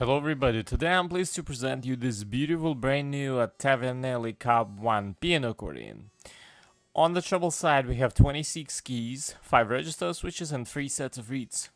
Hello everybody, today I'm pleased to present you this beautiful brand new Ottavianelli Cub I piano accordion. On the treble side we have 26 keys, 5 register switches and 3 sets of reeds.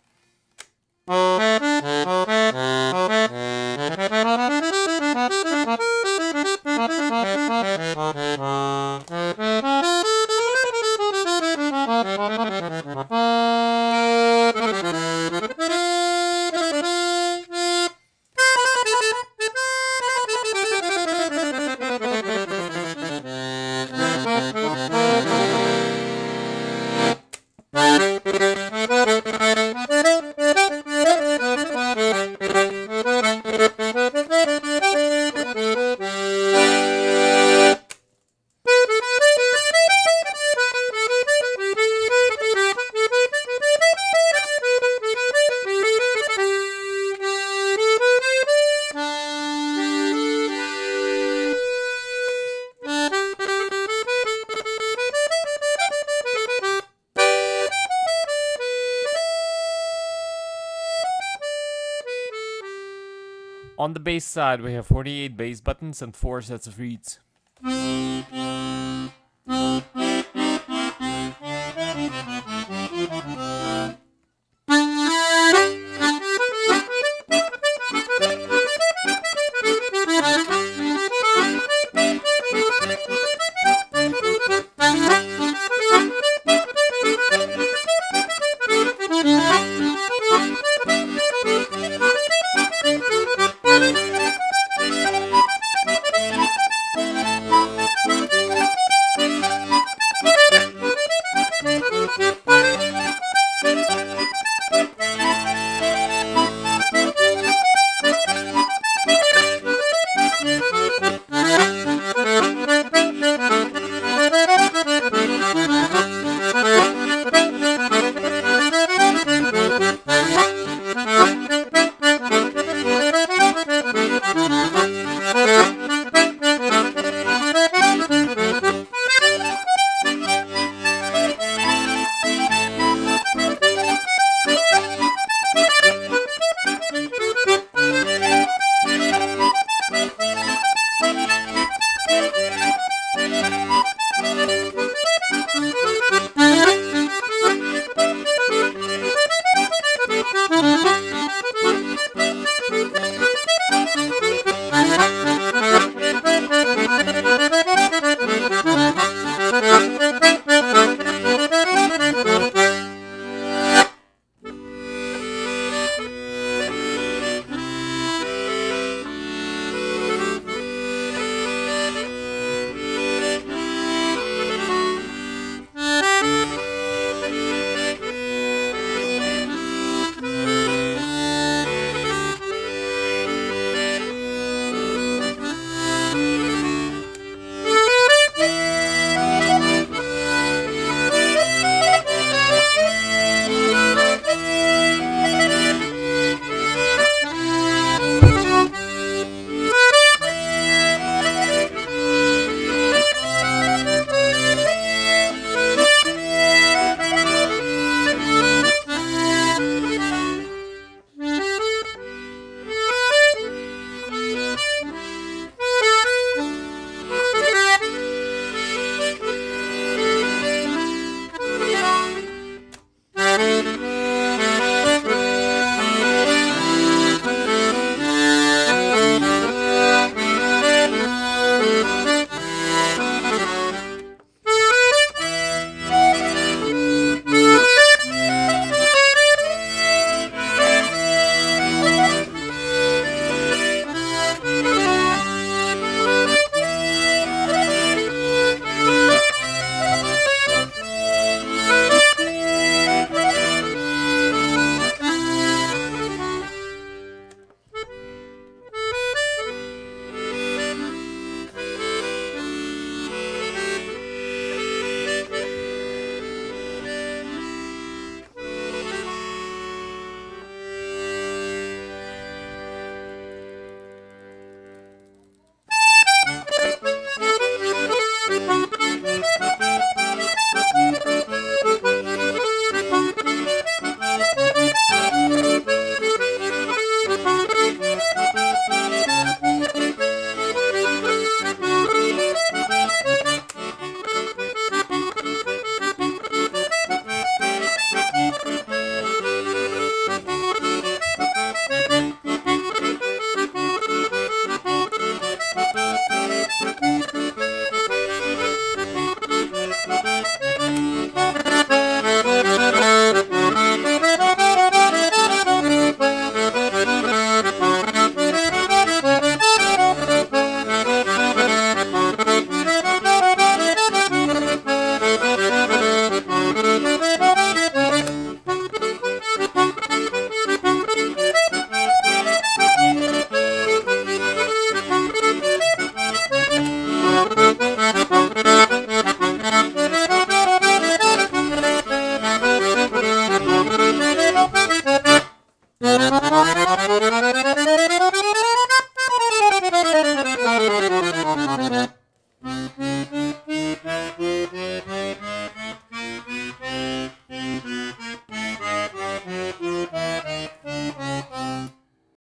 On the bass side, we have 48 bass buttons and 4 sets of reeds.